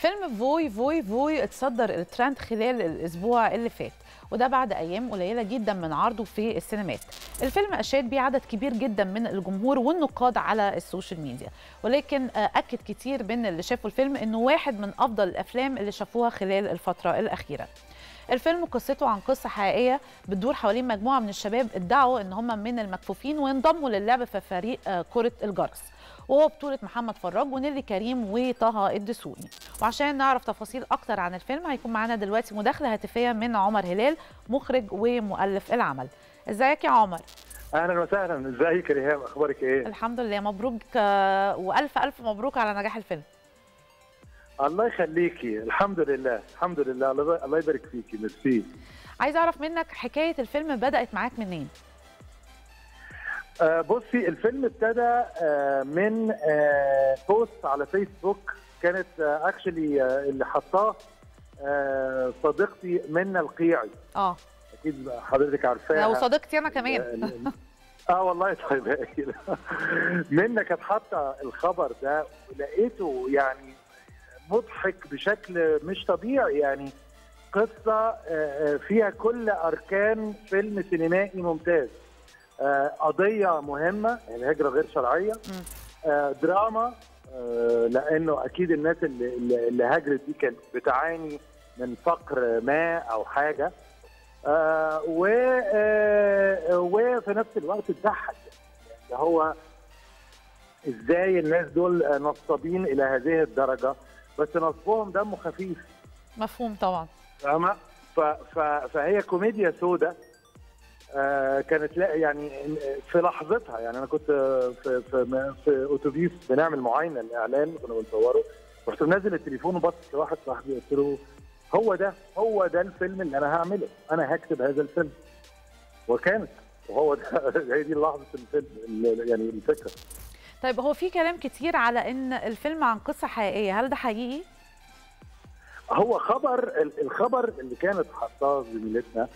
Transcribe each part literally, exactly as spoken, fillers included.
فيلم فوي فوي فوي اتصدر الترند خلال الأسبوع اللي فات، وده بعد أيام قليلة جدا من عرضه في السينمات. الفيلم أشاد بيه عدد كبير جدا من الجمهور والنقاد على السوشيال ميديا، ولكن أكد كتير من اللي شافوا الفيلم إنه واحد من أفضل الأفلام اللي شافوها خلال الفترة الأخيرة. الفيلم قصته عن قصة حقيقية بتدور حوالين مجموعة من الشباب ادعوا إن هم من المكفوفين وانضموا للعب في فريق كرة الجرس، وهو بطولة محمد فراج ونيلي كريم وطه الدسوقي. وعشان نعرف تفاصيل أكتر عن الفيلم هيكون معانا دلوقتي مداخلة هاتفية من عمر هلال، مخرج ومؤلف العمل. ازيك يا عمر؟ أهلا وسهلا. ازيك يا ريهام، أخبارك إيه؟ الحمد لله. مبروك وألف ألف مبروك على نجاح الفيلم. الله يخليكي، الحمد لله الحمد لله، الله يبارك فيكي، ميرسي. عايز اعرف منك حكايه الفيلم بدات معاك منين؟ آه بصي، الفيلم ابتدى آه من آه بوست على فيسبوك، كانت آه اكشلي آه اللي حطاه آه صديقتي منى القيعي. اه اكيد حضرتك عارفاها، لو صديقتي انا كمان. اه والله طيب. منى كانت حاطه الخبر ده ولقيته يعني مضحك بشكل مش طبيعي، يعني قصة فيها كل أركان فيلم سينمائي ممتاز، قضية مهمة الهجرة غير شرعية، دراما لأنه أكيد الناس اللي هاجرت دي كانت بتعاني من فقر ما أو حاجة، وفي نفس الوقت اتضحك اللي هو إزاي الناس دول نصابين إلى هذه الدرجة، بس نصبهم دمه خفيف. مفهوم طبعا. فاهمه؟ فهي كوميديا سودة آه كانت لا يعني في لحظتها، يعني انا كنت في في, في اتوبيس بنعمل معاينه الاعلان كنا بنصوره، رحت منزل التليفون وبصت لواحد صاحبي قلت له هو ده هو ده الفيلم اللي انا هعمله، انا هكتب هذا الفيلم. وكانت وهو ده، هي دي لحظه الفيلم يعني الفكره. طيب، هو في كلام كتير على ان الفيلم عن قصه حقيقيه، هل ده حقيقي؟ هو خبر، الخبر اللي كانت حطاه زميلتنا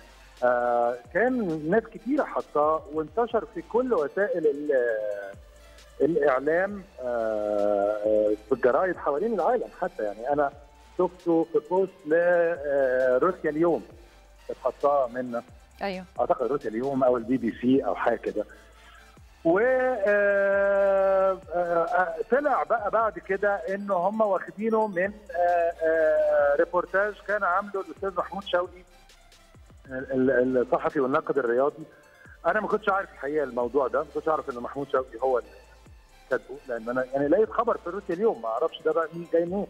آه كان ناس كتيره حطاه وانتشر في كل وسائل الاعلام آه في الجرايد حوالين العالم، حتى يعني انا شفته في بوست لروسيا اليوم كانت حطاه منا. ايوه اعتقد روسيا اليوم او البي بي سي او حاجه كده. و طلع بقى بعد كده ان هم واخدينه من ريبورتاج كان عامله الاستاذ محمود شوقي الصحفي والناقد الرياضي. انا ما كنتش عارف الحقيقه الموضوع ده، ما كنتش عارف ان محمود شوقي هو اللي كاتبه، لان انا يعني لقيت خبر في روسيا اليوم ما اعرفش ده بقى مين جاي منين.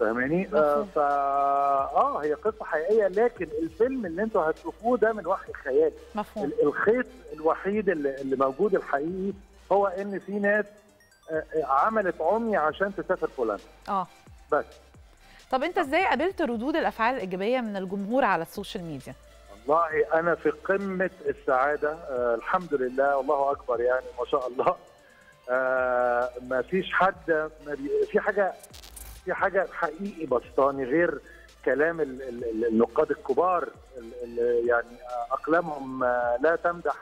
فاهماني؟ فا اه هي قصه حقيقيه، لكن الفيلم اللي انتوا هتشوفوه ده من وحي الخيال. مفهوم. الخيط الوحيد اللي موجود الحقيقي هو ان في ناس عملت عمي عشان تسافر بولندا. اه بس. طب انت ازاي قابلت ردود الافعال الايجابيه من الجمهور على السوشيال ميديا؟ والله انا في قمه السعاده، آه الحمد لله، والله اكبر، يعني ما شاء الله. آه ما فيش حد ما بي... في حاجه في حاجه حقيقي بسطاني غير كلام النقاد الكبار اللي يعني اقلامهم لا تمدح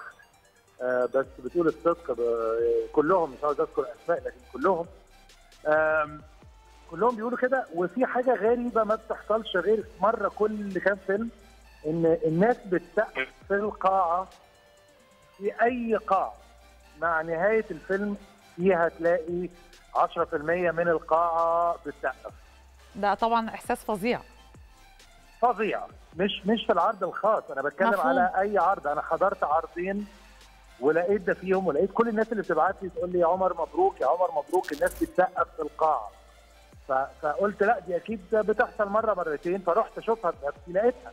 بس بتقول الصدق، كلهم مش عاوز اذكر اسماء لكن كلهم كلهم بيقولوا كده. وفي حاجه غريبه ما بتحصلش غير مره كل كام فيلم، ان الناس بتسقف في القاعه، في اي قاعه مع نهايه الفيلم فيها تلاقي عشرة في المية من القاعه بتسقف. ده طبعا احساس فظيع فظيع، مش مش في العرض الخاص، انا بتكلم مفهوم. على اي عرض، انا حضرت عرضين ولقيت ده فيهم، ولقيت كل الناس اللي بتبعت لي تقول لي يا عمر مبروك يا عمر مبروك، الناس بتسقف في القاعه. فقلت لا دي اكيد بتحصل مره مرتين، فرحت اشوفها لقيتها.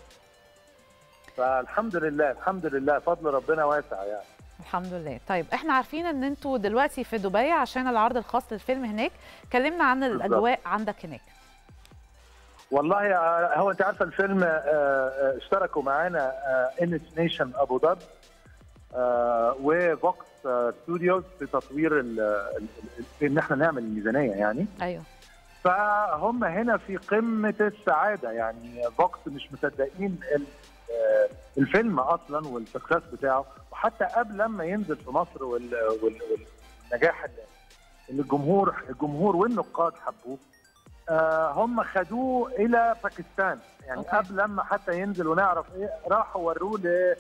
فالحمد لله الحمد لله، فضل ربنا واسع يعني. الحمد لله. طيب، احنا عارفين ان انتوا دلوقتي في دبي عشان العرض الخاص للفيلم هناك، كلمنا عن الاجواء عندك هناك. والله هو انت عارفه الفيلم اشتركوا معانا ان نيشن ابو ظبي وفوكس ستوديوز في تطوير ان احنا نعمل الميزانيه يعني. ايوه. فهم هنا في قمه السعاده، يعني فوكس مش مصدقين الفيلم اصلا والسكسس بتاعه، وحتى قبل لما ينزل في مصر والنجاح اللي الجمهور الجمهور والنقاد حبوه، هم خدوه الى باكستان يعني أوكي. قبل لما حتى ينزل ونعرف ايه راحوا وروه ل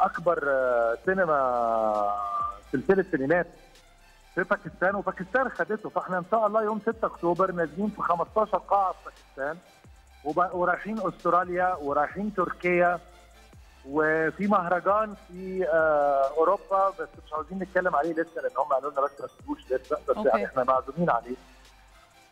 اكبر سينما سلسله سينمات في باكستان، وباكستان خدته. فاحنا ان شاء الله يوم ستة اكتوبر نازلين في خمستاشر قاعه في باكستان، ورايحين استراليا ورايحين تركيا، وفي مهرجان في اوروبا بس مش عاوزين نتكلم عليه لسه لان هم قالوا لنا بس ما تسيبوش لسه، بس أوكي. يعني احنا معزومين عليه.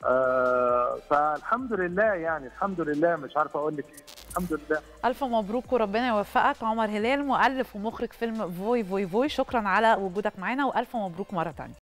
آه فالحمد لله، يعني الحمد لله، مش عارفه اقول لك ايه، الحمد لله. الف مبروك وربنا يوفقك. عمر هلال مؤلف ومخرج فيلم فوي فوي فوي، شكرا على وجودك معانا والف مبروك مره ثانيه.